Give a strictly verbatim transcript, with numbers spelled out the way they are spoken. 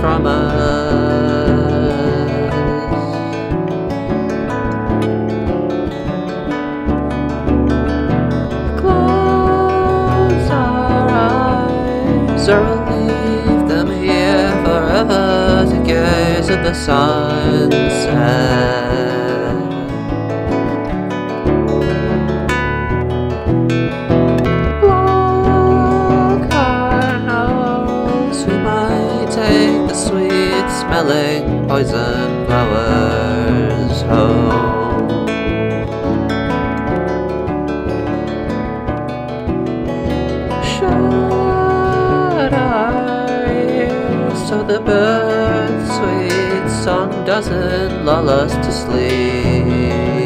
from us. Close our eyes, or we'll leave them here forever to gaze at the sunset. Smelling poison flowers home. Shut our ears so the bird's sweet song doesn't lull us to sleep.